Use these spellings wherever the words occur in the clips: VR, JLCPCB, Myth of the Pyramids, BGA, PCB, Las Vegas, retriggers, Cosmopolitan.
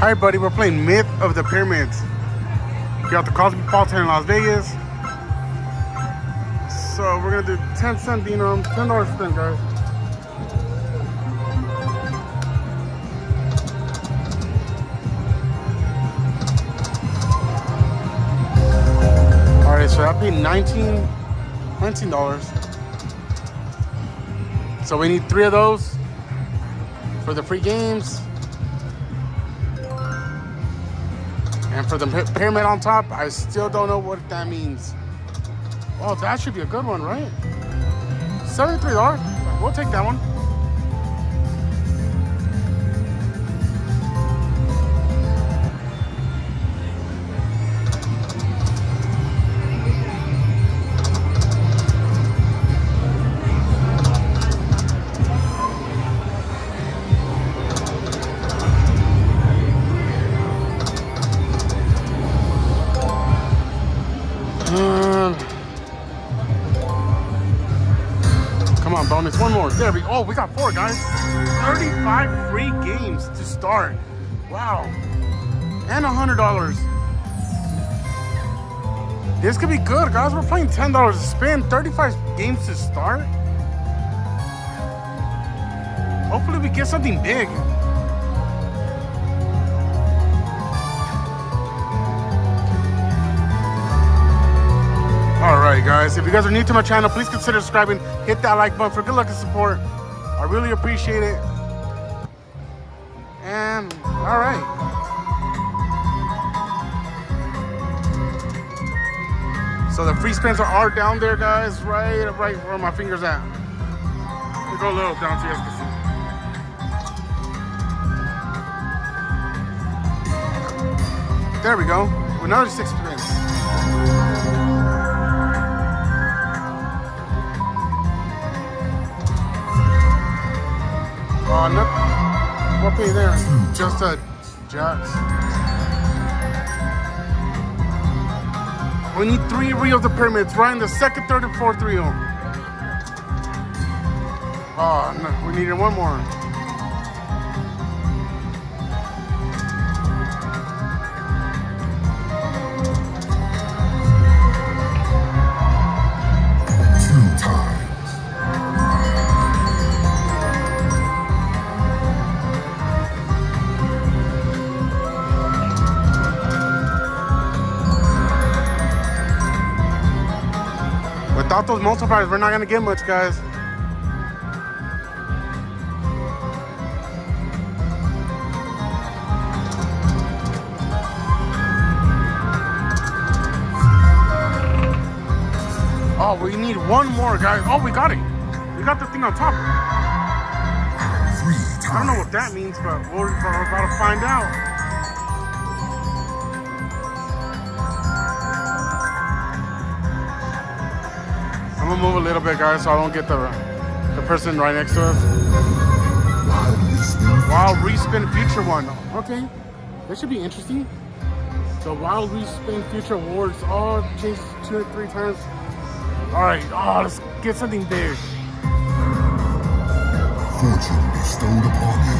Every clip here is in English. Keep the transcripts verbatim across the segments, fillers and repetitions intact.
All right, buddy, we're playing Myth of the Pyramids. You're at the Cosmopolitan in Las Vegas. So we're gonna do ten cent dinars, ten dollars spin, guys. All right, so I paid nineteen dollars. So we need three of those for the free games. And for the pyramid on top, I still don't know what that means. Oh, that should be a good one, right? seventy-three dollars. We'll take that one. Bonus one more. There we go. Oh, we got four, guys. thirty-five free games to start. Wow. And one hundred dollars. This could be good, guys. We're playing ten dollars a spin. thirty-five games to start. Hopefully we get something big. Alright guys, if you guys are new to my channel, please consider subscribing, hit that like button for good luck and support. I really appreciate it. And alright. So the free spins are down there, guys, right right where my fingers at. We go a little down so you guys can see. There we go. Another six spins. Oh, uh, nothing. What be there? Just a jacks. We need three reels of the pyramids, right in the second, third, and fourth reel. Oh, no, we needed one more. Without those multipliers, we're not gonna get much, guys. Oh, we need one more, guys. Oh, we got it. We got the thing on top. I don't know what that means, but we're about to find out. I'm gonna move a little bit, guys, so I don't get the the person right next to us. Wild Respin Future One. Okay, that should be interesting. The Wild Respin Future Awards all changed two or three times. All right, oh, let's get something big. Fortune bestowed upon you.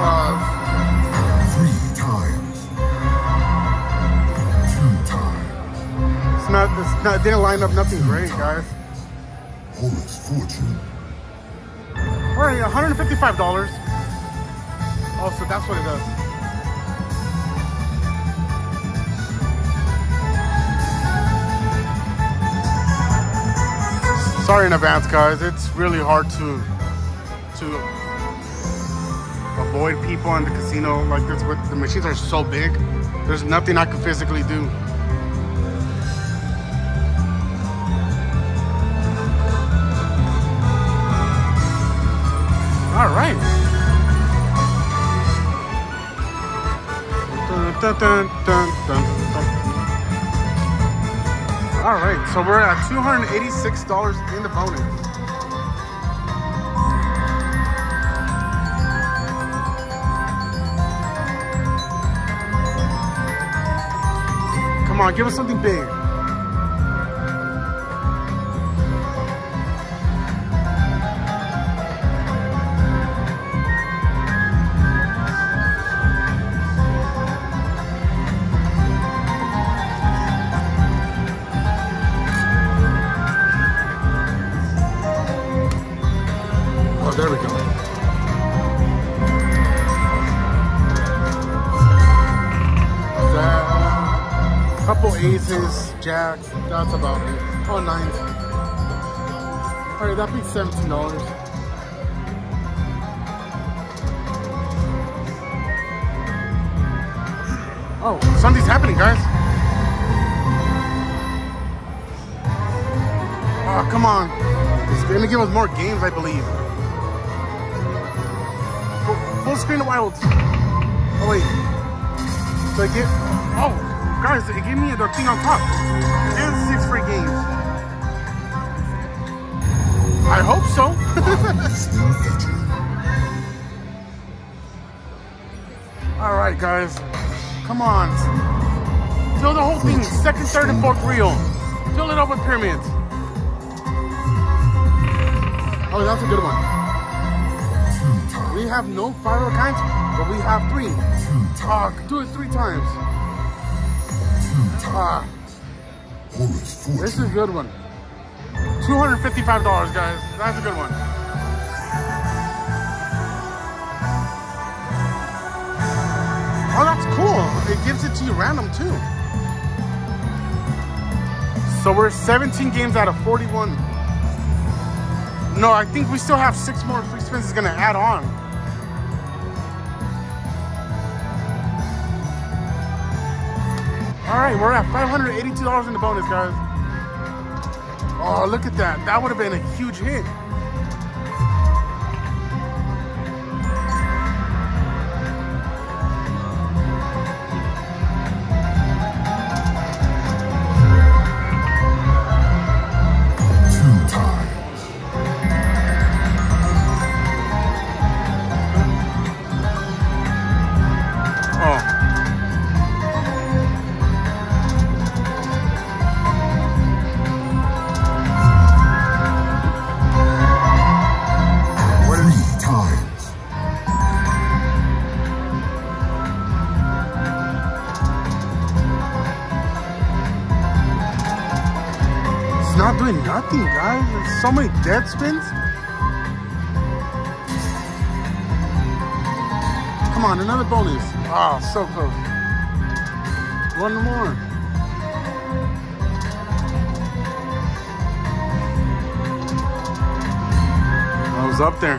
Uh, Not, it's not, it didn't line up nothing great, guys. All right, one hundred fifty-five dollars. Oh, so that's what it does. Sorry in advance, guys. It's really hard to to avoid people in the casino like this. With the machines are so big, there's nothing I can physically do. All right. Dun, dun, dun, dun, dun, dun. All right, so we're at two hundred eighty-six dollars in the bonus. Come on, give us something big. couple aces, jacks, that's about it. Or nines. Alright, that'd be seventeen dollars. Oh, something's happening, guys. Oh, come on. It's gonna give us more games, I believe. Full, full screen of wilds. Oh, wait. So I get, oh, guys, it gave me the thing on top. And six free games. I hope so. All right, guys. Come on. Fill the whole thing. Second, third, and fourth reel. Fill it up with pyramids. Oh, that's a good one. We have no five of kinds, but we have three. Ah, uh, do it three times. Ah. Uh, this is a good one. two hundred fifty-five dollars, guys. That's a good one. Oh, that's cool. It gives it to you random too. So we're seventeen games out of forty-one. No, I think we still have six more free spins. It's gonna add on. All right, we're at five hundred eighty-two dollars in the bonus, guys. Oh, look at that. That would have been a huge hit. Not doing nothing, guys. There's so many dead spins. Come on, another bonus. Oh, so close. One more. I was up there.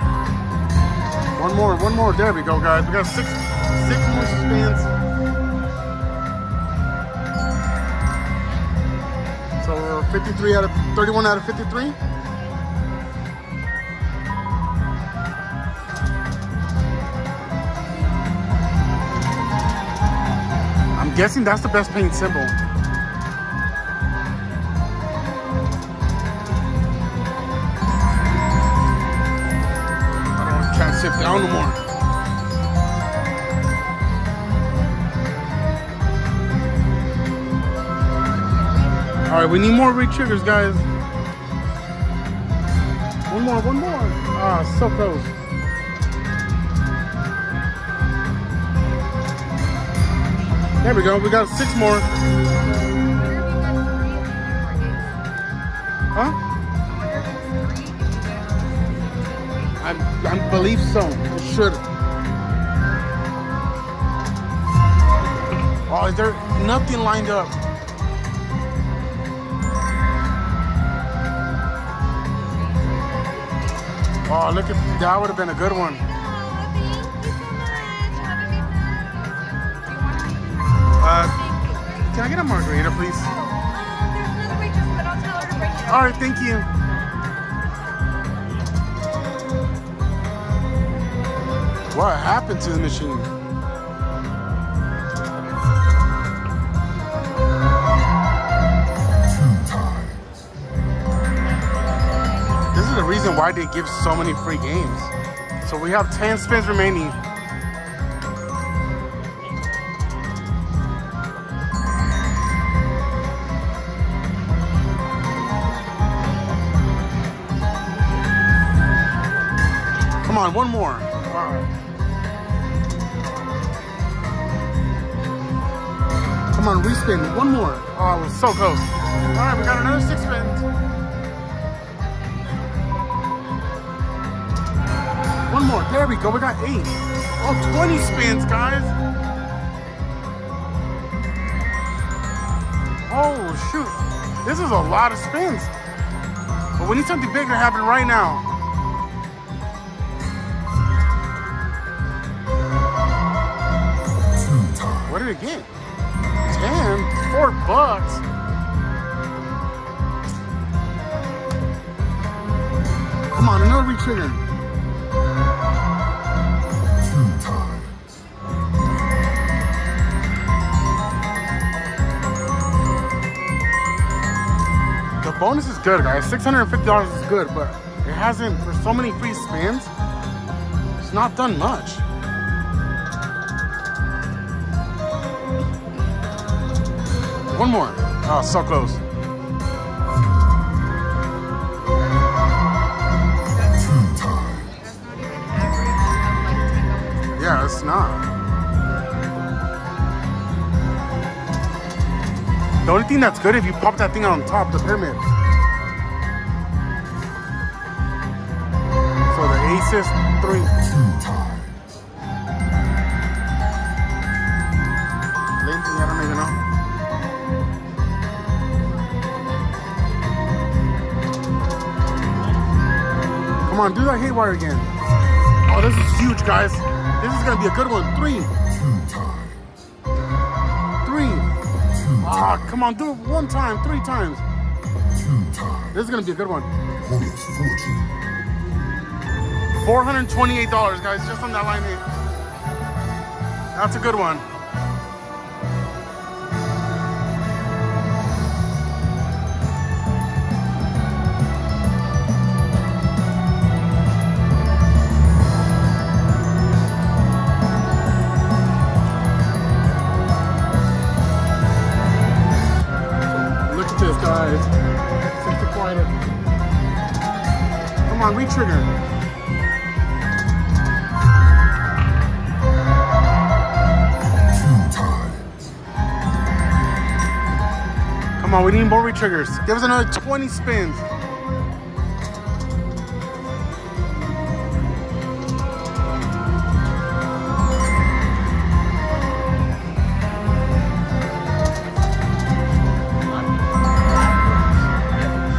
One more, one more. There we go, guys. We got six, six more spins. fifty-three out of thirty-one out of fifty-three. I'm guessing that's the best paying symbol. I don't can't sit down no more. All right, we need more re-triggers, guys. One more, one more. Ah, so close. There we go, we got six more. Huh? I, I believe so, it should. Oh, is there nothing lined up? Oh, look at that. Would have been a good one. Uh, can I get a margarita, please? Oh, um, there's another waitress, but I'll tell her to bring it up. All right, thank you. What happened to the machine? Reason why they give so many free games. So we have ten spins remaining. Come on, one more. Wow. Come on, respin. One more. Oh, it was so close. All right, we got another six spins. One more. There we go. We got eight. Oh, twenty spins, guys. shoot, this is a lot of spins. But we need something bigger happen right now. What did it get? Ten? Four bucks? Come on, another retrigger. Bonus is good, guys. six hundred fifty dollars is good, but it hasn't, for so many free spins, it's not done much. One more. Oh, so close. Yeah, it's not. The only thing that's good if you pop that thing on top of the pyramid. So the ace is three. Lindsay, I don't even know. Come on, do that haywire again. Oh, this is huge, guys. This is gonna be a good one. Three. Ah, come on, do it one time, three times. This is gonna be a good one. four hundred twenty-eight dollars, guys, just on that line eight. That's a good one. Come on, re-trigger. Come on, we need more re-triggers. Give us another twenty spins.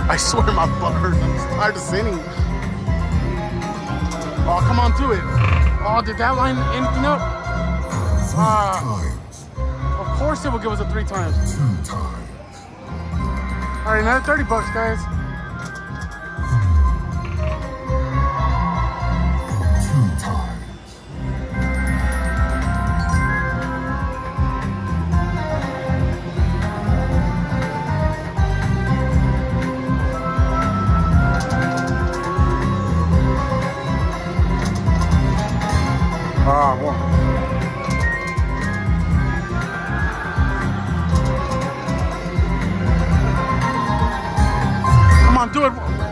I swear my butt hurts. I'm tired of sinning. Oh, come on, do it. Oh, did that line anything up? Uh, of course it will give us a three times. All right, another thirty bucks, guys.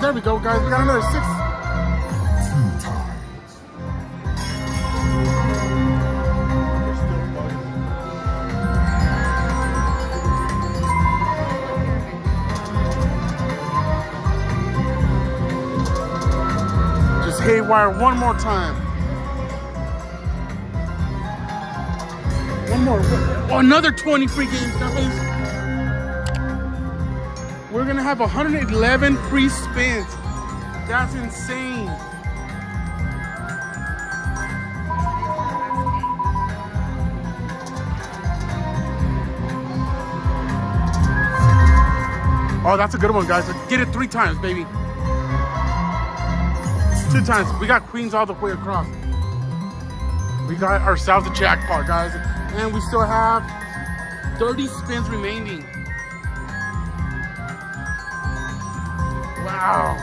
There we go, guys. We got another six. Just haywire one more time. One more. Oh, another twenty free games, guys. We're gonna have one hundred eleven free spins. That's insane. Oh, that's a good one, guys. Get it three times, baby. Two times. We got queens all the way across. We got ourselves a jackpot, guys. And we still have thirty spins remaining. Wow.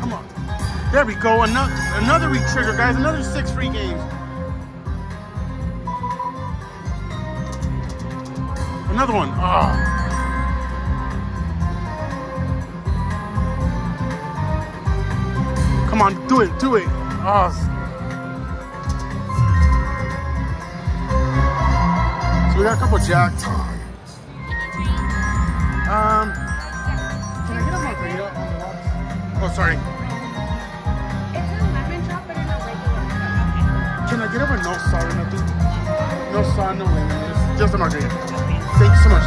Come on. There we go. Another, another re-trigger, guys. Another six free games. Another one. Oh. Come on. Do it. Do it. Oh. So we got a couple jacks. Um, can I get a margarita on the rocks? Oh, sorry. It's a lemon drop, but in a regular cup. Can I get a no salt or nothing? No salt, no lemon. Just a margarita. Thank you so much.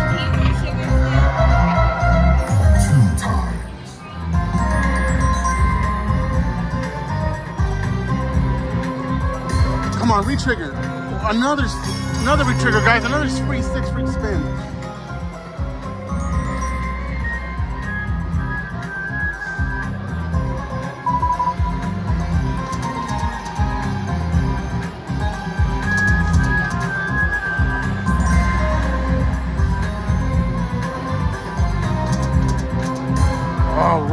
Two times. Come on, re-trigger. Another, another re-trigger, guys. Another free six free spin.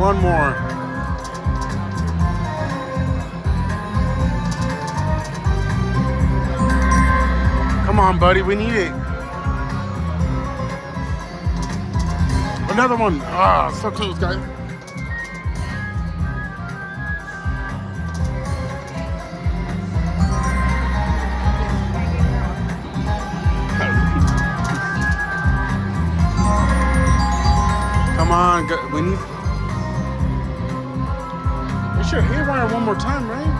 One more. Come on, buddy. We need it. Another one. Ah, so close, guys. Come on. Go. We need... Sure, haywire one more time, right?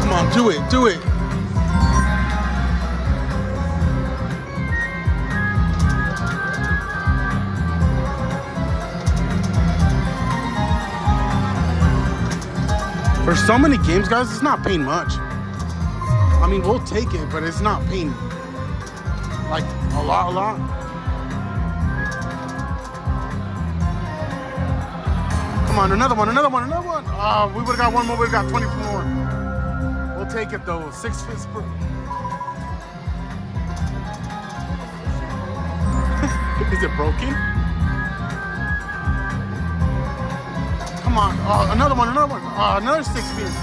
Come on, do it, do it. For so many games, guys, it's not paying much. I mean, we'll take it, but it's not paying like a lot, a lot. Come on, another one, another one, another one. Oh, we would've got one more, we've got twenty-four more. We'll take it though, six fits per. Is it broken? Come on, oh, another one, another one. Oh, another six fits.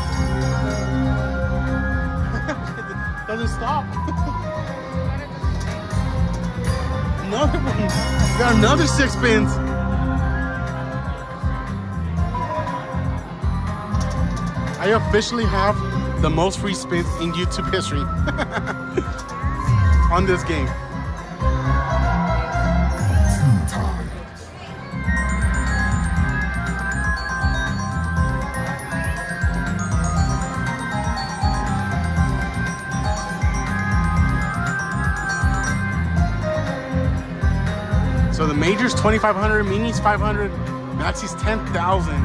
Doesn't stop. Another one. We got another six spins. I officially have the most free spins in YouTube history on this game. So the major's twenty-five hundred, minis five hundred, maxi's ten thousand.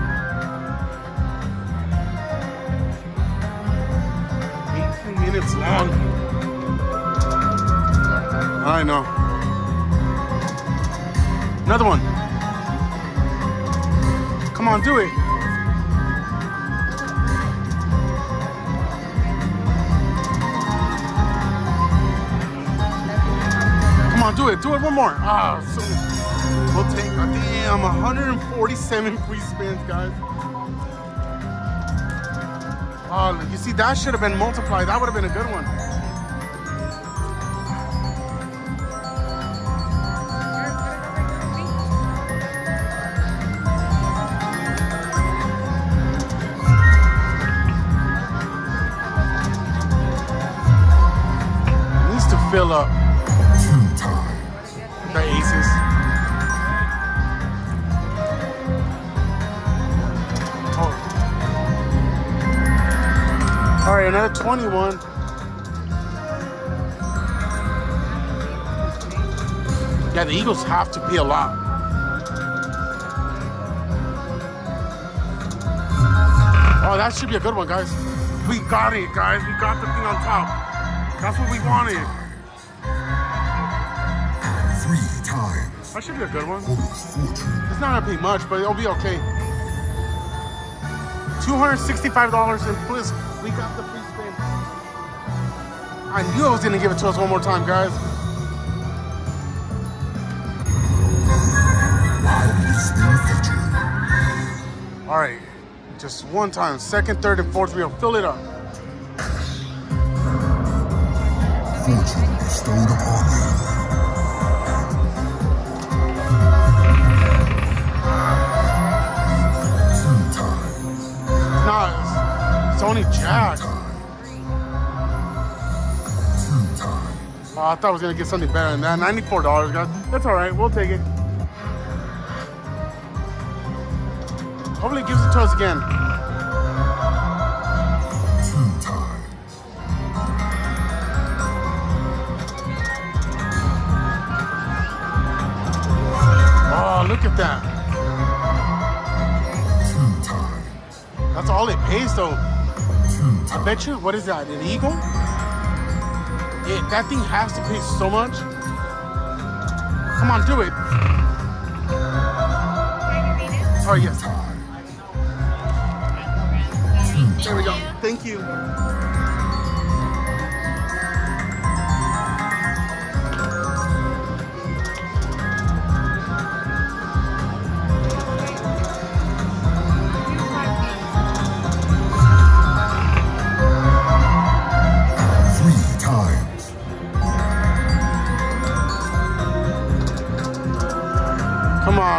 eighteen minutes long. I know. Another one. Come on, do it. Do it, do it one more. Ah, oh, so we'll take a damn one hundred forty-seven free spins, guys. Oh, you see, that should have been multiplied. That would have been a good one. It needs to fill up. The aces. Oh. All right, another twenty-one. Yeah, the Eagles have to be a lot. Oh, that should be a good one, guys. We got it, guys. We got the thing on top. That's what we wanted. That should be a good one. It's not gonna be much, but it'll be okay. two hundred sixty-five dollars and bliss. We got the free spin. I knew I was gonna give it to us one more time, guys. All right, just one time. Second, third, and fourth. We'll fill it up. Fortune bestowed upon you. It's only Jack. Oh, I thought I was gonna get something better than that. ninety-four dollars, guys. That's all right. We'll take it. Hopefully he gives it to us again. Two times. Oh, look at that. Two times. That's all it pays though. I bet you, what is that, an eagle? Yeah, that thing has to pay so much. Come on, do it. Oh, yes. There we go. Thank you.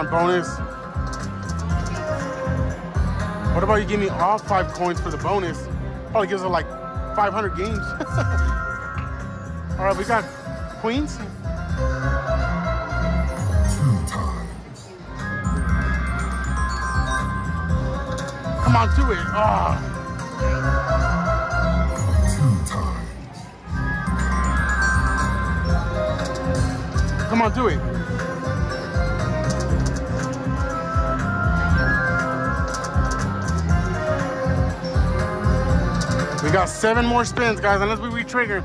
Bonus. What about you give me all five coins for the bonus? Probably gives it like five hundred games. All right, we got queens. Two times. Come on, do it. Oh. Two times. Come on, do it. We got seven more spins, guys, unless we re-trigger.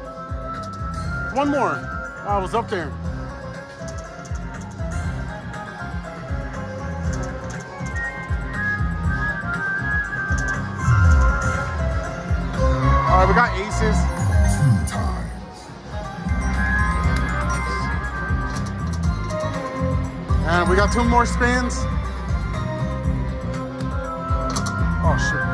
One more. Oh, I was up there. All right, we got aces. Two times. And we got two more spins. Oh, shit.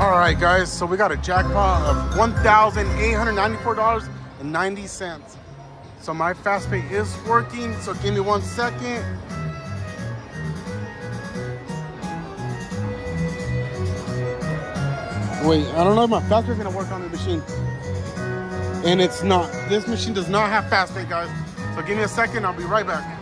Alright guys, so we got a jackpot of one thousand eight hundred ninety-four dollars and ninety cents. So my fast pay is working, so give me one second. Wait, I don't know if my fast pay is going to work on the machine. And it's not. This machine does not have fast pay, guys. So give me a second, I'll be right back.